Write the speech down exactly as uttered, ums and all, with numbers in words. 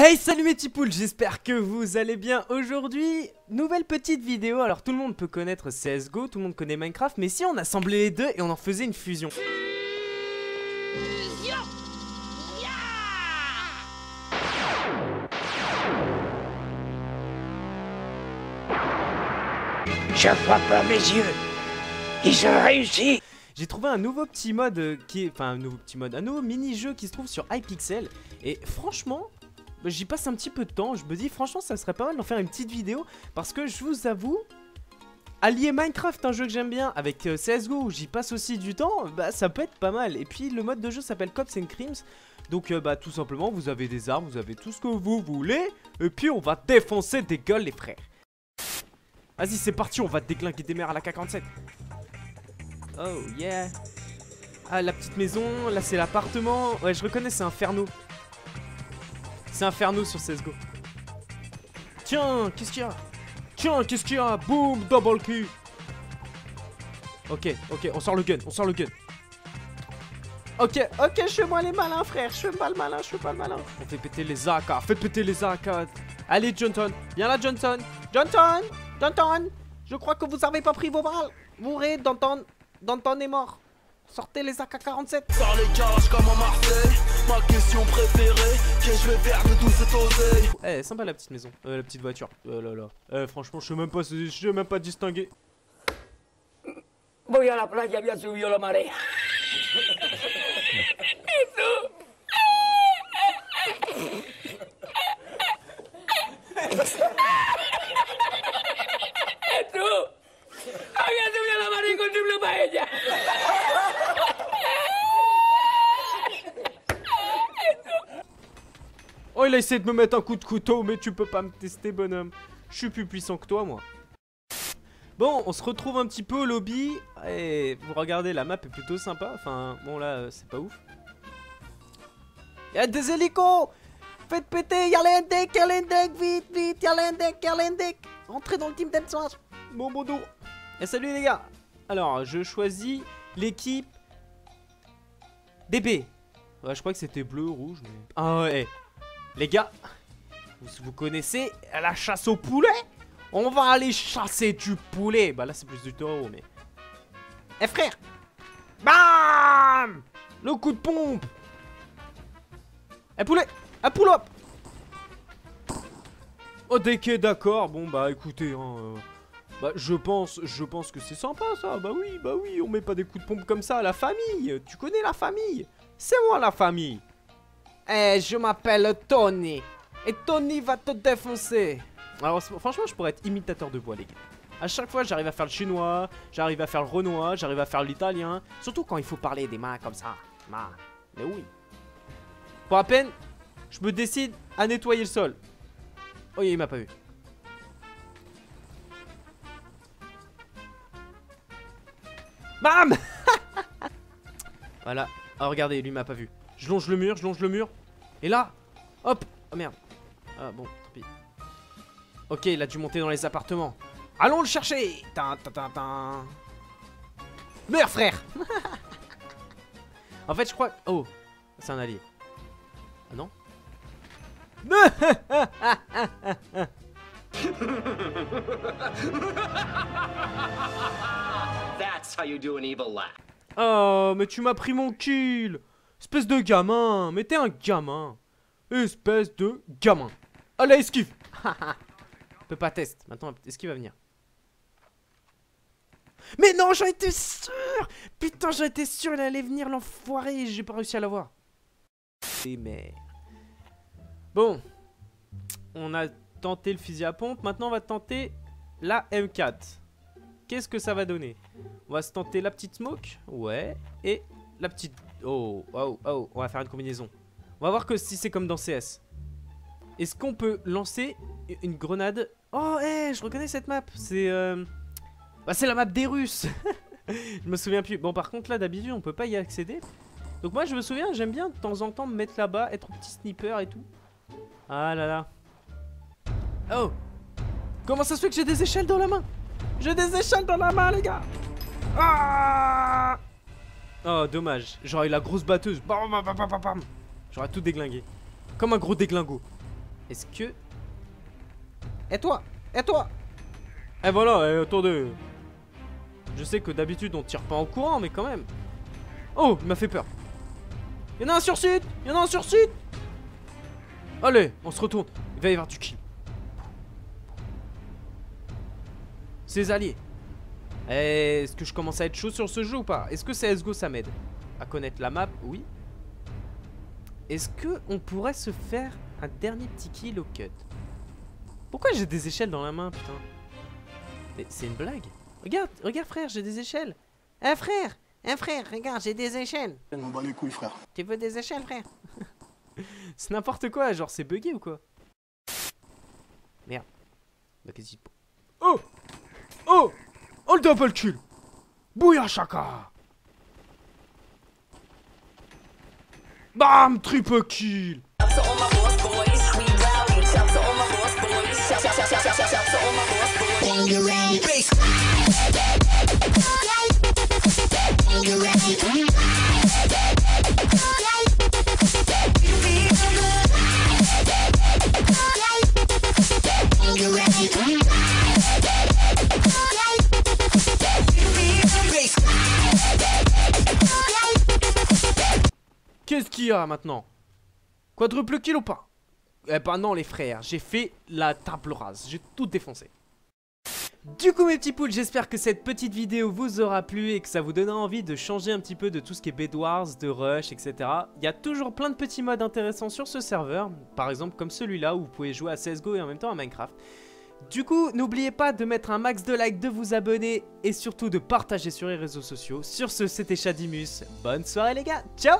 Hey, salut mes petits poules, j'espère que vous allez bien. Aujourd'hui, nouvelle petite vidéo. Alors tout le monde peut connaître C S G O, tout le monde connaît Minecraft, mais si on assemblait les deux et on en faisait une fusion. Fusion. Yeah. Je vois pas mes yeux, ils ont réussi. J'ai trouvé un nouveau petit mode qui est... Enfin un nouveau petit mode, un nouveau mini-jeu qui se trouve sur Hypixel. Et franchement... j'y passe un petit peu de temps, je me dis franchement ça serait pas mal d'en faire une petite vidéo. Parce que je vous avoue, allier Minecraft, un jeu que j'aime bien, avec C S G O où j'y passe aussi du temps, bah ça peut être pas mal. Et puis le mode de jeu s'appelle Cops and Crimes. Donc euh, bah tout simplement vous avez des armes, vous avez tout ce que vous voulez. Et puis on va défoncer des gueules les frères. Vas-y c'est parti, on va déglinguer des mères à la A K quarante-sept. Oh yeah. Ah la petite maison, là c'est l'appartement. Ouais je reconnais, c'est Inferno. C'est Inferno sur C S G O. Tiens, qu'est-ce qu'il y a? Tiens, qu'est-ce qu'il y a? Boum, double Q. Ok, ok, on sort le gun, on sort le gun. Ok, ok, je fais moi les malins, frère. Je fais pas le malin, je fais pas le malin. On fait péter les A K, fait péter les A K. Allez, Johnson, viens là, Johnson. Johnson, Johnson, je crois que vous avez pas pris vos balles. Mourrez, Danton, Danton est mort. Sortez les A K quarante-sept. Sors les garages comme en Marseille. Ma question préférée, que je vais faire de tout cet oseille. Eh, sympa la petite maison, euh, la petite voiture. Euh, là, là. Eh, franchement, je sais même pas, je sais même pas distinguer. Voy a la playa, había subido la marea. Oh, il a essayé de me mettre un coup de couteau, mais tu peux pas me tester, bonhomme. Je suis plus puissant que toi, moi. Bon, on se retrouve un petit peu au lobby. Et vous regardez, la map est plutôt sympa. Enfin, bon, là, c'est pas ouf. Y'a des hélicos! Faites péter! Y'a l'indec, y'a l'indec, vite, vite! Y'a l'indec, y'a l'indec! Rentrez dans le team d'M cinq. Bon, bon dos. Et salut, les gars! Alors, je choisis l'équipe D B. Ouais, je crois que c'était bleu, rouge, mais... Ah ouais. Les gars, vous, vous connaissez la chasse au poulet? On va aller chasser du poulet. Bah là c'est plus du taureau mais... Eh hey, frère! Bam! Le coup de pompe! Eh hey, poulet! Un pull up! Oh déqué, d'accord, bon bah écoutez hein, euh, bah je pense, je pense que c'est sympa ça. Bah oui, bah oui, on met pas des coups de pompe comme ça à la famille. Tu connais la famille? C'est moi la famille. Eh, je m'appelle Tony. Et Tony va te défoncer. Alors, franchement, je pourrais être imitateur de voix, les gars. À chaque fois, j'arrive à faire le chinois, j'arrive à faire le renois, j'arrive à faire l'italien. Surtout quand il faut parler des mains comme ça. Ma. Mais oui. Pour à peine, je me décide à nettoyer le sol. Oh, il m'a pas vu. Bam. Voilà. Ah, regardez, lui m'a pas vu. Je longe le mur, je longe le mur. Et là, hop. Oh merde. Ah bon, tant pis. Ok, il a dû monter dans les appartements. Allons le chercher. Tintintintin. Meurs frère. En fait je crois... Oh, c'est un allié. Ah non. That's how you do an evil laugh. Oh, mais tu m'as pris mon kill. Espèce de gamin, mais t'es un gamin. Espèce de gamin. Allez, esquive. Peut pas test, maintenant esquive va venir. Mais non, j'en étais sûr. Putain, j'en étais sûr, il allait venir l'enfoiré, j'ai pas réussi à l'avoir. Et merde. Bon, on a tenté le fusil à pompe, maintenant on va tenter la M quatre. Qu'est-ce que ça va donner? On va se tenter la petite smoke, ouais, et la petite... Oh, oh, oh, on va faire une combinaison. On va voir que si c'est comme dans C S. Est-ce qu'on peut lancer une grenade? Oh, hey, je reconnais cette map. C'est euh... bah, c'est la map des Russes. Je me souviens plus. Bon, par contre, là, d'habitude, on peut pas y accéder. Donc moi, je me souviens, j'aime bien de temps en temps me mettre là-bas, être au petit sniper et tout. Ah là là. Oh. Comment ça se fait que j'ai des échelles dans la main? J'ai des échelles dans la main, les gars. Ah. Oh dommage, j'aurais eu la grosse batteuse. Bam bam bam bam bam. J'aurais tout déglingué. Comme un gros déglingo. Est-ce que... Eh toi, Eh toi Eh voilà, eh, attendez. Je sais que d'habitude on tire pas en courant, mais quand même. Oh, il m'a fait peur. Il y en a un sur site Il y en a un sur site Allez, on se retourne. Il va y avoir du kill. Ses alliés. Est-ce que je commence à être chaud sur ce jeu ou pas? Est-ce que C S G O ça m'aide à connaître la map? Oui. Est-ce que on pourrait se faire un dernier petit kill au cut? Pourquoi j'ai des échelles dans la main, putain? Mais c'est une blague. Regarde, regarde frère, j'ai des échelles. Eh frère, eh frère, regarde, j'ai des échelles. On m'en bat les couilles, frère. Tu veux des échelles, frère? C'est n'importe quoi, genre c'est bugué ou quoi? Merde. Bah qu'est-ce qu'il... Oh! Oh! Oh le double kill! Bouya Chaka! Bam! Triple kill! Qu'est-ce qu'il y a maintenant? Quadruple kill ou pas? Eh ben non les frères, j'ai fait la table rase, j'ai tout défoncé. Du coup mes petits poules, j'espère que cette petite vidéo vous aura plu et que ça vous donnera envie de changer un petit peu de tout ce qui est Bedwars, de Rush, et cetera. Il y a toujours plein de petits modes intéressants sur ce serveur, par exemple comme celui-là où vous pouvez jouer à C S G O et en même temps à Minecraft. Du coup, n'oubliez pas de mettre un max de likes, de vous abonner et surtout de partager sur les réseaux sociaux. Sur ce, c'était Shadimus, bonne soirée les gars, ciao!